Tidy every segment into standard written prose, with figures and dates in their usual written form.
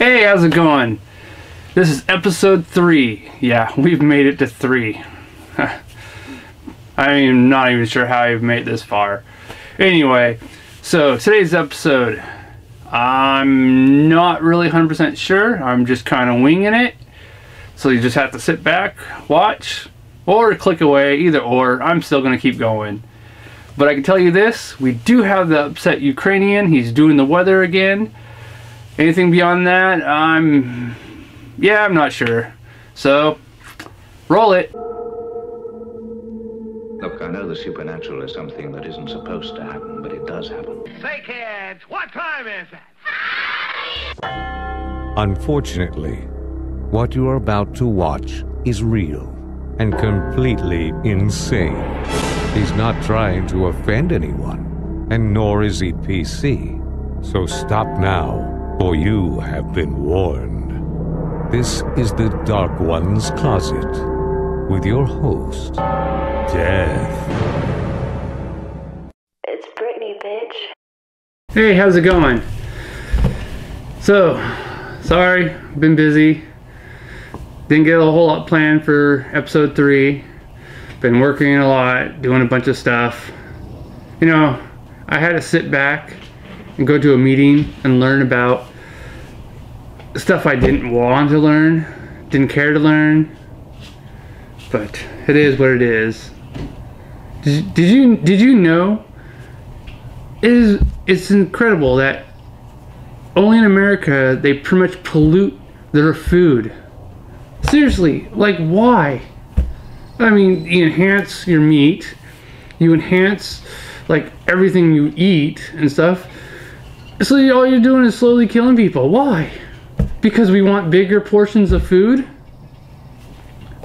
Hey, how's it going? This is episode 3. Yeah, we've made it to 3. I'm not even sure how I've made it this far. Anyway, so today's episode, I'm not really 100% sure. I'm just kind of winging it. So you just have to sit back, watch, or click away, either or. I'm still going to keep going. But I can tell you this, we do have the Upset Ukrainian. He's doing the weather again. Anything beyond that, I'm not sure. So, roll it. Look, I know the supernatural is something that isn't supposed to happen, but it does happen. Say, kids, what time is it? Unfortunately, what you are about to watch is real and completely insane. He's not trying to offend anyone, and nor is he PC. So stop now, for you have been warned. This is the Dark One's Closet with your host, Death. It's Brittany, bitch. Hey, how's it going? So, sorry, been busy. Didn't get a whole lot planned for episode 3. Been working a lot, doing a bunch of stuff. You know, I had to sit back and go to a meeting and learn about stuff I didn't want to learn, didn't care to learn, but it is what it is. Did you know? It's incredible that only in America they pretty much pollute their food. Seriously, like why? I mean, you enhance your meat, you enhance like everything you eat and stuff. So all you're doing is slowly killing people. Why? Because we want bigger portions of food?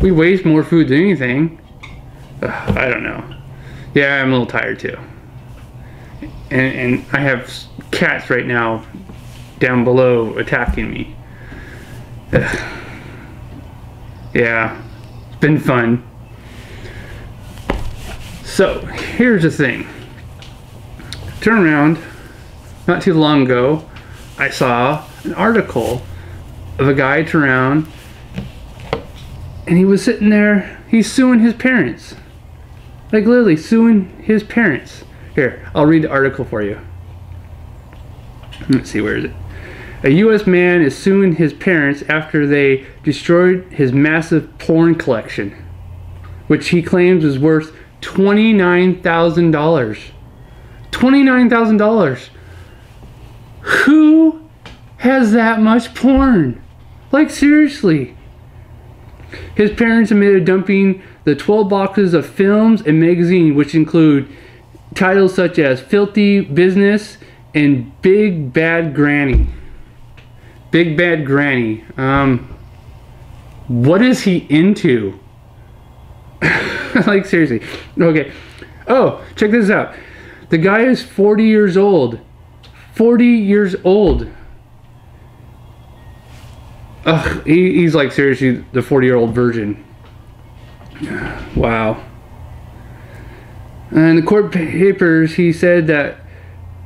We waste more food than anything. Ugh, I don't know. Yeah, I'm a little tired too. And I have cats right now down below attacking me. Ugh. Yeah, it's been fun. So, here's the thing. Turn around. Not too long ago, I saw an article of a guy Tyrone, and he was sitting there, he's suing his parents. Like literally suing his parents. Here, I'll read the article for you. Let's see, where is it? A US man is suing his parents after they destroyed his massive porn collection, which he claims is worth $29,000. $29,000! Who has that much porn? Like seriously. His parents admitted dumping the 12 boxes of films and magazines, which include titles such as Filthy Business and Big Bad Granny. Big Bad Granny. What is he into? Like seriously. Okay. Oh, check this out. The guy is 40 years old. 40 years old. Ugh, he's like seriously the 40-year-old virgin. Wow. And the court papers, he said that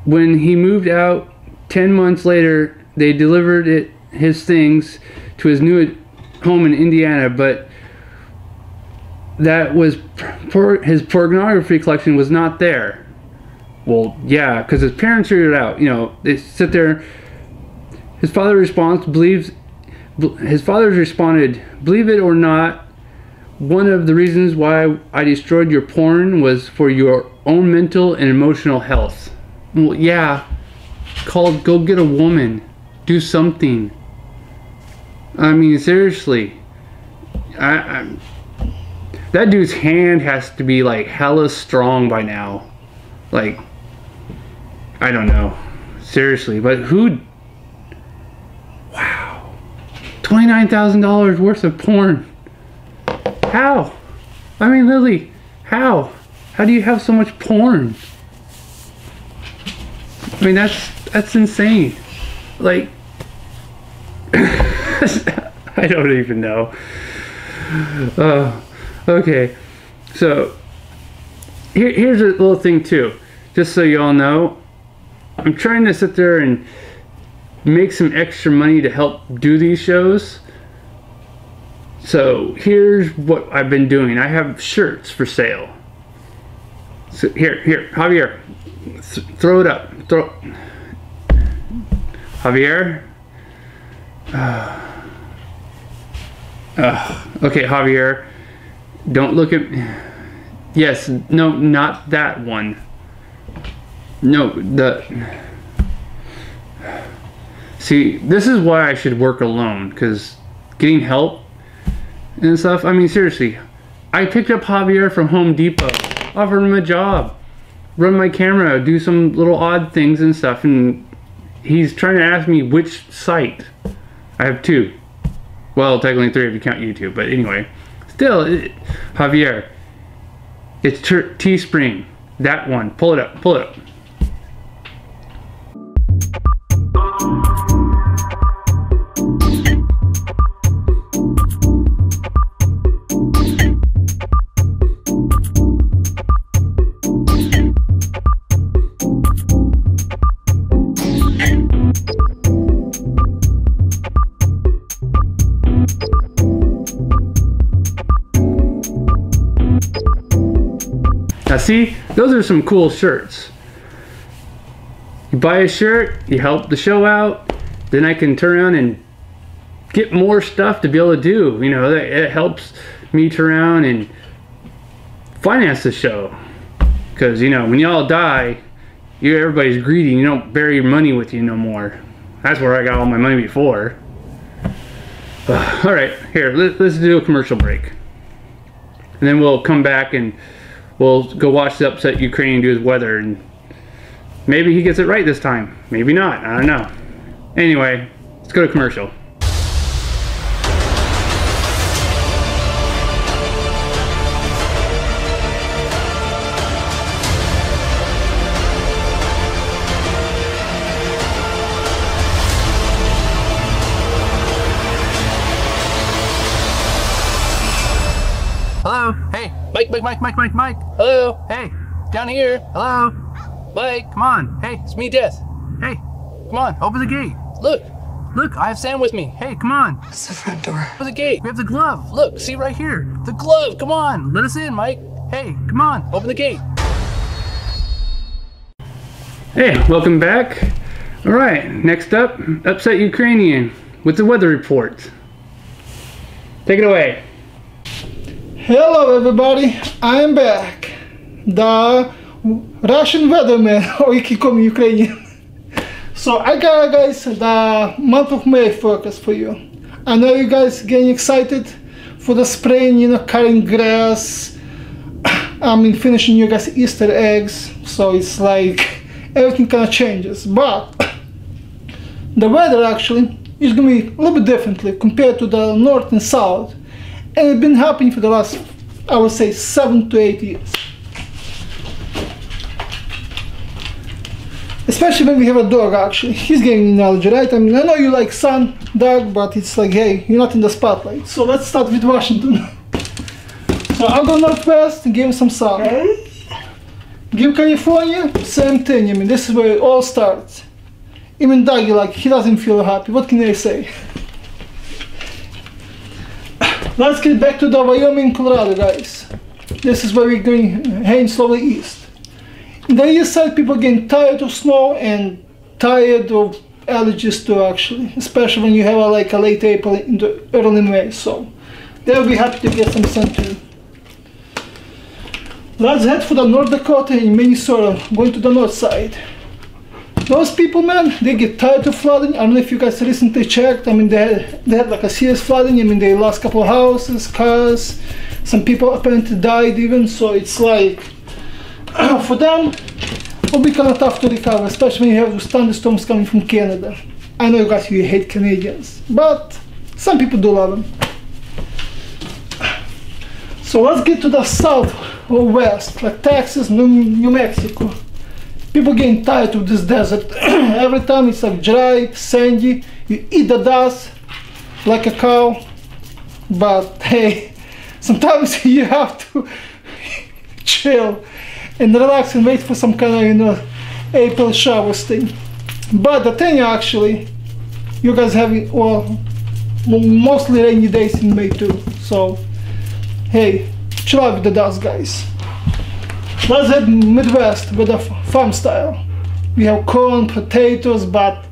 when he moved out 10 months later, they delivered his things to his new home in Indiana, but that was his pornography collection was not there. Well, yeah, because his parents figured it out. You know, they sit there. His father's responded, "Believe it or not, one of the reasons why I destroyed your porn was for your own mental and emotional health." Well, yeah, go get a woman, do something. I mean, seriously, that dude's hand has to be like hella strong by now, like. I don't know, seriously, but who? Wow, $29,000 worth of porn. How? I mean, Lily, how? How do you have so much porn? I mean, that's insane. Like, I don't even know. Okay, so here's a little thing too, just so you all know. I'm trying to sit there and make some extra money to help do these shows. So here's what I've been doing. I have shirts for sale. So here, Javier, throw it up. Javier. Okay, Javier, don't look at me. Yes, no, not that one. No, see, this is why I should work alone, because getting help and stuff, I mean, seriously. I picked up Javier from Home Depot, offered him a job, run my camera, do some little odd things and stuff, and he's trying to ask me which site. I have two. Well, technically three if you count YouTube, but anyway. Still, Javier, it's T-Spring. That one. Pull it up, pull it up. Now see, those are some cool shirts. You buy a shirt, you help the show out, then I can turn around and get more stuff to be able to do. You know, it helps me turn around and finance the show. Because, you know, when y'all die, everybody's greedy. You don't bury your money with you no more. That's where I got all my money before. All right, here, let's do a commercial break. And then we'll come back and we'll go watch the Upset Ukrainian do his weather, and maybe he gets it right this time. Maybe not, I don't know. Anyway, let's go to commercial. Hello, hey. Mike. Hello. Hey. Down here. Hello. Mike. Come on. Hey. It's me, Death. Hey. Come on. Open the gate. Look. Look. I have Sam with me. Hey, come on. It's the front door. Open the gate. We have the glove. Look. See right here. The glove. Come on. Let us in, Mike. Hey. Come on. Open the gate. Hey. Welcome back. All right. Next up, Upset Ukrainian with the weather report. Take it away. Hello everybody, I'm back. The Russian weatherman, or you can call me Ukrainian. So I got, guys, the month of May forecast for you. I know you guys getting excited for the spring, you know, cutting grass. I mean, finishing you guys Easter eggs. So it's like everything kind of changes. But the weather actually is going to be a little bit differently compared to the north and south. And it's been happening for the last, I would say, 7 to 8 years. Especially when we have a dog, actually. He's getting an allergy, right? I mean, I know you like sun, dog, but it's like, hey, you're not in the spotlight. So let's start with Washington. So I'll go northwest and give him some sun. Give California, same thing. I mean, this is where it all starts. Even Dougie, like, he doesn't feel happy. What can I say? Let's get back to the Wyoming, Colorado, guys. This is where we're going, heading slowly east. In the east side, people are getting tired of snow and tired of allergies too, actually. Especially when you have like a late April into early May, so they'll be happy to get some sun too. Let's head for the North Dakota and Minnesota, going to the north side. Those people, man, they get tired of flooding. I don't know if you guys recently checked. I mean, they had like a serious flooding. I mean, they lost a couple of houses, cars. Some people apparently died even. So it's like, for them, it'll be kind of tough to recover, especially when you have those thunderstorms coming from Canada. I know you guys, you hate Canadians, but some people do love them. So let's get to the south or west, like Texas, New Mexico. People getting tired of this desert. Every time it's like dry, sandy, you eat the dust like a cow. But hey, sometimes you have to chill and relax and wait for some kind of, you know, April showers thing. But the thing actually you guys having, well, mostly rainy days in May too. So hey, chill out with the dust, guys. Let's head Midwest with a farm style. We have corn, potatoes, but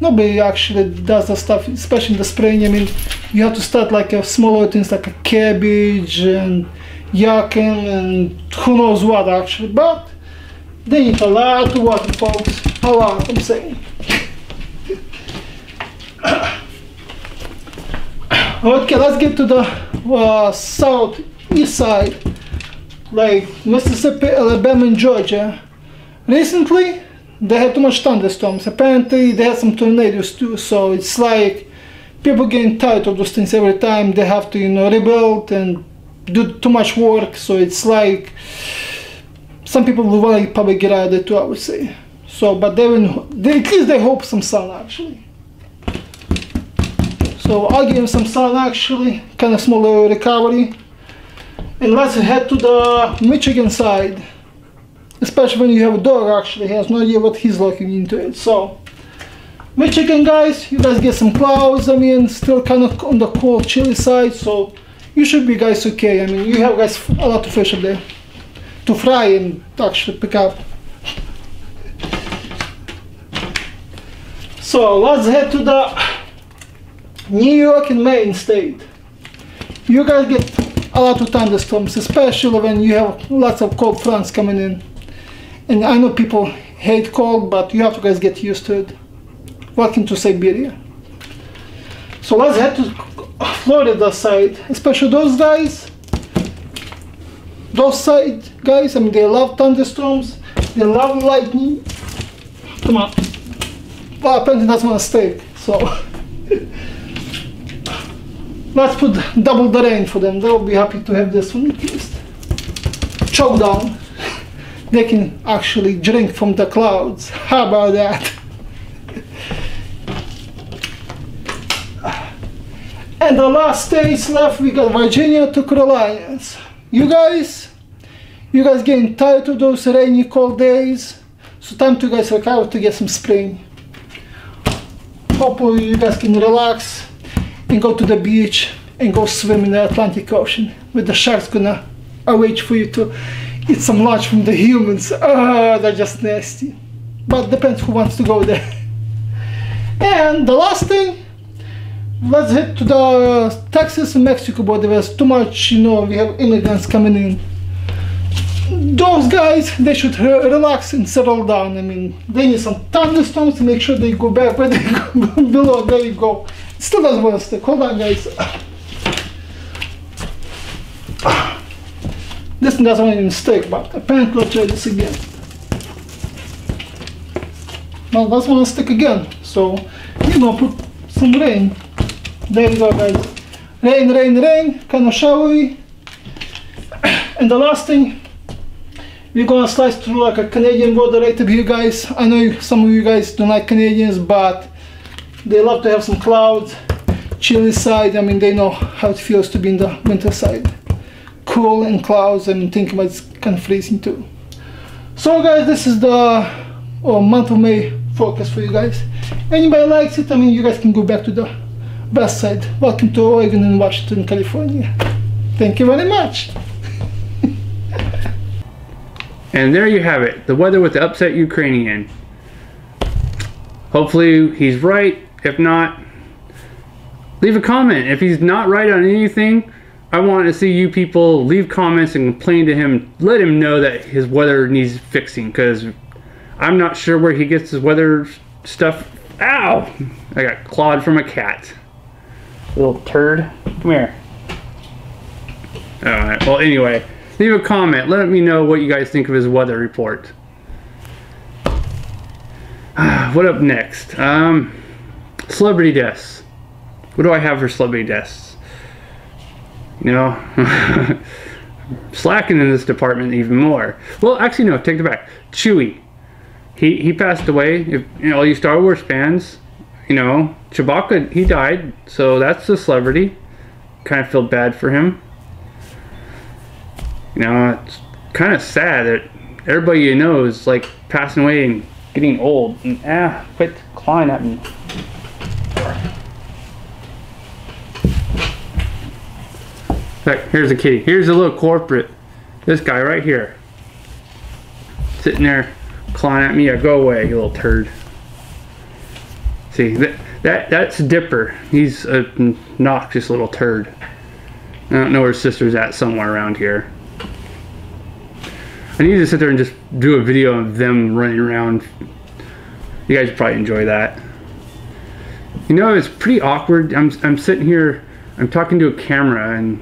nobody actually does that stuff, especially in the spring. I mean, you have to start like a smaller things like a cabbage and yucca and who knows what actually, but they need a lot of water, folks. A lot, I'm saying. Okay, let's get to the southeast side, like Mississippi, Alabama, and Georgia. Recently, they had too much thunderstorms. Apparently, they had some tornadoes too. So it's like people getting tired of those things every time. They have to, you know, rebuild and do too much work. So it's like some people will want to probably get out of there too, I would say. So, but they at least they hope some sun actually. So I'll give them some sun actually, kind of smaller recovery. And let's head to the Michigan side. Especially when you have a dog actually, he has no idea what he's looking into it. So, Michigan guys, you guys get some clouds, I mean, still kind of on the cold, chilly side, so you should be guys okay. I mean, you have guys a lot of fish up there to fry and actually pick up. So, let's head to the New York and Maine state. You guys get a lot of thunderstorms, especially when you have lots of cold fronts coming in. And I know people hate cold, but you have to guys get used to it. Welcome to Siberia. So let's head to Florida side, especially those side guys, I mean, they love thunderstorms, they love lightning. Come on. Well, apparently that's my mistake, so. Let's put double the rain for them. They'll be happy to have this one at least. Choke down. They can actually drink from the clouds. How about that? And the last states left, we got Virginia to Carolinas. You guys getting tired of those rainy, cold days. So time to guys recover to get some spring. Hopefully you guys can relax and go to the beach and go swim in the Atlantic Ocean with the sharks gonna await for you to eat some lunch from the humans. They're just nasty, but depends who wants to go there. And the last thing, let's head to the Texas and Mexico border. There's too much, you know, we have immigrants coming in. Those guys, they should relax and settle down. I mean, they need some thunderstorms to make sure they go back where they go. Below, there you go. It still doesn't want to stick. Hold on, guys. This doesn't even stick, but apparently I'll try this again. Now that's gonna stick again, so you know, put some rain. There you go, guys. Rain, rain, rain, kind of showery. And the last thing, we're gonna slice through like a Canadian border right up here, guys. I know some of you guys don't like Canadians, but they love to have some clouds, chilly side. I mean, they know how it feels to be in the winter side. Cool and clouds, and thinking about it's kind of freezing too. So guys, this is the month of May forecast for you guys. Anybody likes it, I mean, you guys can go back to the west side. Welcome to Oregon and Washington, California. Thank you very much. And there you have it, the weather with the Upset Ukrainian. Hopefully he's right. If not, leave a comment. If he's not right on anything, I want to see you people leave comments and complain to him. Let him know that his weather needs fixing, because I'm not sure where he gets his weather stuff. Ow! I got clawed from a cat. Little turd. Come here. Alright, well anyway, leave a comment. Let me know what you guys think of his weather report. What up next? Celebrity deaths. What do I have for celebrity deaths? You know, slacking in this department even more. Well, actually, no, take it back. Chewie, he passed away. If, you know, all you Star Wars fans, you know, Chewbacca, he died, so that's a celebrity. Kind of feel bad for him. You know, it's kind of sad that everybody you know is like passing away and getting old. And quit clawing at me. Look, here's a kitty. Here's a little corporate. This guy right here. Sitting there clawing at me. Yeah, go away, you little turd. See, that's Dipper. He's a noxious little turd. I don't know where his sister's at, somewhere around here. I need to sit there and just do a video of them running around. You guys probably enjoy that. You know, it's pretty awkward. I'm sitting here, I'm talking to a camera, and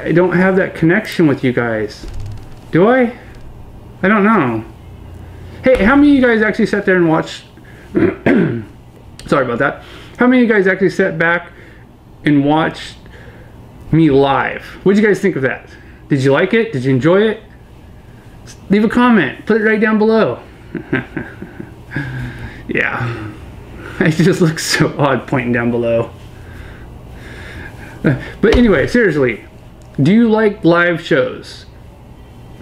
I don't have that connection with you guys. Do I? I don't know. Hey, how many of you guys actually sat there and watched? Sorry about that. How many of you guys actually sat back and watched me live? What did you guys think of that? Did you like it? Did you enjoy it? Leave a comment. Put it right down below. Yeah. I just look so odd pointing down below. But anyway, seriously. Do you like live shows?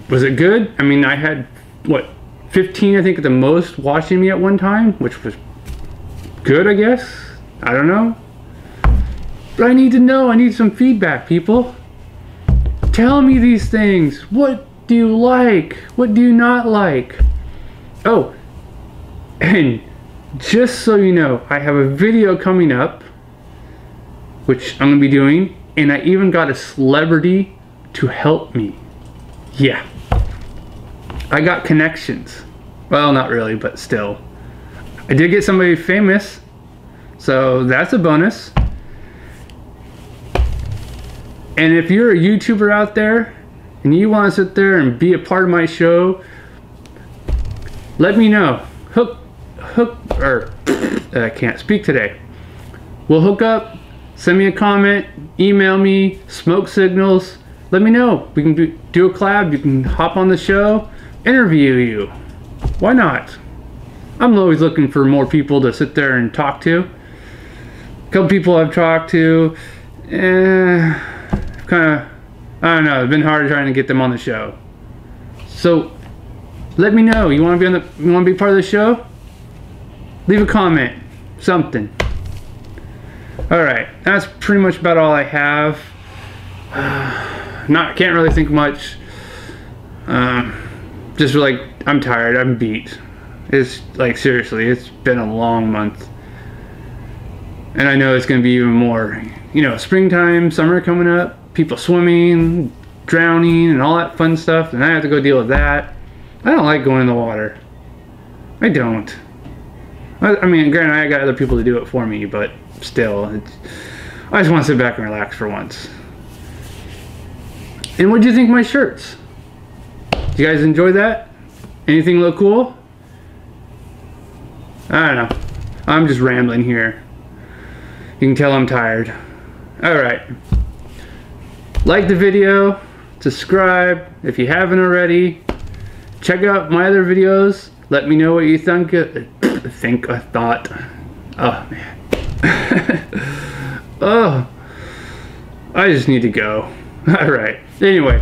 Was it good? I mean, I had, what, 15 I think at the most watching me at one time, which was good, I guess. I don't know. But I need to know. I need some feedback, people. Tell me these things. What do you like? What do you not like? Oh, and just so you know, I have a video coming up, which I'm going to be doing, and I even got a celebrity to help me. Yeah. I got connections. Well, not really, but still. I did get somebody famous, so that's a bonus. And if you're a YouTuber out there and you want to sit there and be a part of my show, let me know. I can't speak today. We'll hook up, send me a comment, email me, smoke signals. Let me know. We can do a collab. You can hop on the show, interview you. Why not? I'm always looking for more people to sit there and talk to. A couple people I've talked to, kind of, I don't know, it's been hard trying to get them on the show. So let me know. You want to be on the, you want to be part of the show? Leave a comment, something. All right, that's pretty much about all I have. Can't really think much. Just like, I'm tired, I'm beat. It's like, seriously, it's been a long month. And I know it's going to be even more, you know, springtime, summer coming up, people swimming, drowning, and all that fun stuff, and I have to go deal with that. I don't like going in the water. I don't. I mean, granted, I got other people to do it for me, but still, it's, I just want to sit back and relax for once. And what do you think of my shirts? Did you guys enjoy that? Anything look cool? I don't know. I'm just rambling here. You can tell I'm tired. Alright. Like the video. Subscribe if you haven't already. Check out my other videos. Let me know what you think. I thought. Oh, man. Oh. I just need to go. Alright. Anyway.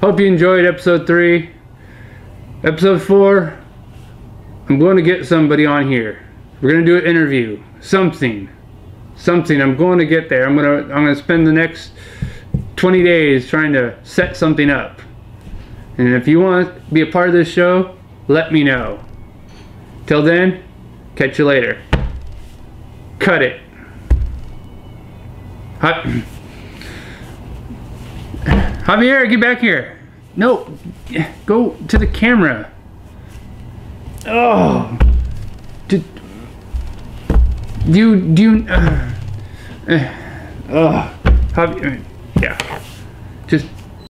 Hope you enjoyed episode 3. Episode 4. I'm going to get somebody on here. We're going to do an interview. Something. I'm going to get there. I'm going to spend the next 20 days trying to set something up. And if you want to be a part of this show, let me know. Till then, catch you later. Cut it. Javier, get back here. No, go to the camera. Oh. Do you... Javier...